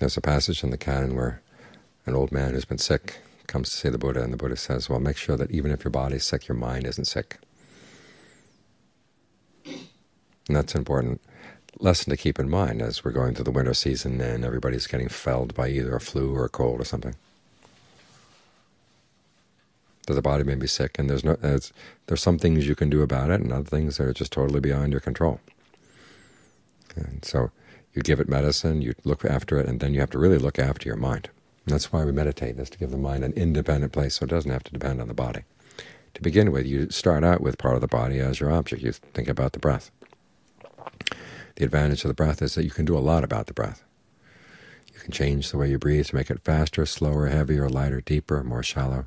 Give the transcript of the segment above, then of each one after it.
there's a passage in the canon where an old man who's been sick comes to see the Buddha, and the Buddha says, well, make sure that even if your body's sick, your mind isn't sick. And that's an important lesson to keep in mind as we're going through the winter season and everybody's getting felled by either a flu or a cold or something. That the body may be sick, and there's some things you can do about it and other things that are just totally beyond your control. And so you give it medicine, you look after it, and then you have to really look after your mind. And that's why we meditate, is to give the mind an independent place so it doesn't have to depend on the body. To begin with, you start out with part of the body as your object. You think about the breath. The advantage of the breath is that you can do a lot about the breath. You can change the way you breathe to make it faster, slower, heavier, lighter, deeper, more shallow.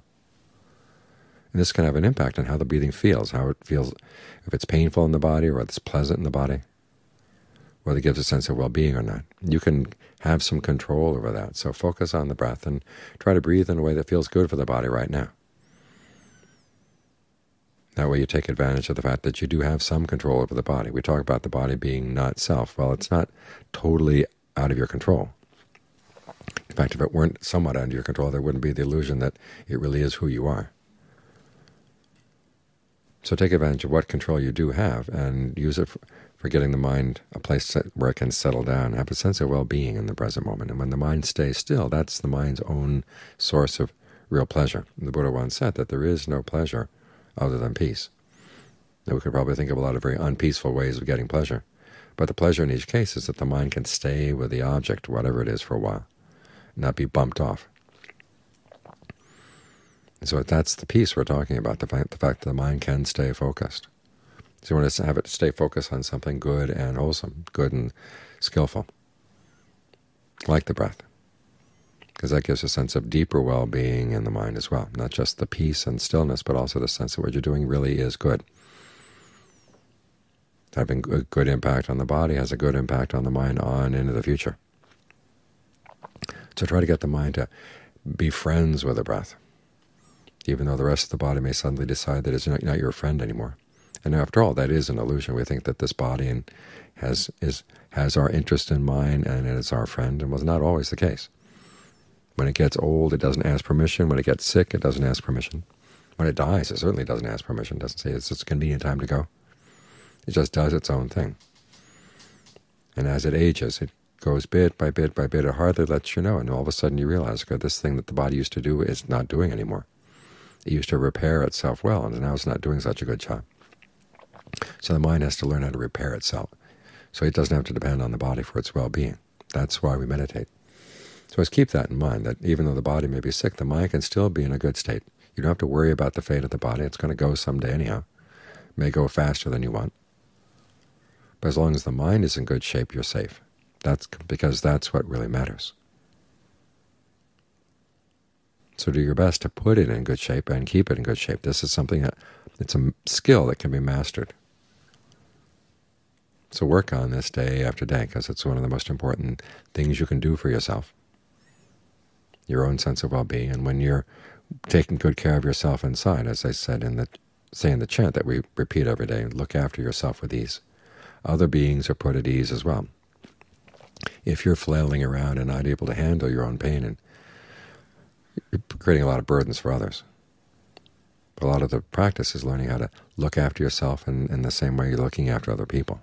And this can have an impact on how the breathing feels, how it feels, if it's painful in the body or if it's pleasant in the body, whether it gives a sense of well-being or not. You can have some control over that. So focus on the breath and try to breathe in a way that feels good for the body right now. That way you take advantage of the fact that you do have some control over the body. We talk about the body being not self. Well, it's not totally out of your control. In fact, if it weren't somewhat under your control, there wouldn't be the illusion that it really is who you are. So take advantage of what control you do have and use it for getting the mind a place where it can settle down, have a sense of well-being in the present moment. And when the mind stays still, that's the mind's own source of real pleasure. The Buddha once said that there is no pleasure other than peace. Now, we could probably think of a lot of very unpeaceful ways of getting pleasure, but the pleasure in each case is that the mind can stay with the object, whatever it is, for a while, not be bumped off. And so that's the peace we're talking about, the fact that the mind can stay focused. So you want to have it stay focused on something good and wholesome, good and skillful, like the breath, because that gives a sense of deeper well-being in the mind as well, not just the peace and stillness, but also the sense that what you're doing really is good. Having a good impact on the body has a good impact on the mind on into the future. So try to get the mind to be friends with the breath, even though the rest of the body may suddenly decide that it's not your friend anymore. And after all, that is an illusion. We think that this body has our interest in mind and it is our friend, and was not always the case. When it gets old, it doesn't ask permission. When it gets sick, it doesn't ask permission. When it dies, it certainly doesn't ask permission. It doesn't say it's just a convenient time to go. It just does its own thing. And as it ages, it goes bit by bit by bit. It hardly lets you know, and all of a sudden you realize, God, this thing that the body used to do is not doing anymore. It used to repair itself well, and now it's not doing such a good job. So the mind has to learn how to repair itself, so it doesn't have to depend on the body for its well-being. That's why we meditate. So always keep that in mind, that even though the body may be sick, the mind can still be in a good state. You don't have to worry about the fate of the body. It's going to go someday anyhow. It may go faster than you want. But as long as the mind is in good shape, you're safe. That's because that's what really matters. So do your best to put it in good shape and keep it in good shape. This is something that, it's a skill that can be mastered. So work on this day after day, because it's one of the most important things you can do for yourself, your own sense of well-being. And when you're taking good care of yourself inside, as I said in the chant that we repeat every day, look after yourself with ease. Other beings are put at ease as well. If you're flailing around and not able to handle your own pain, and you're creating a lot of burdens for others. But a lot of the practice is learning how to look after yourself in the same way you're looking after other people.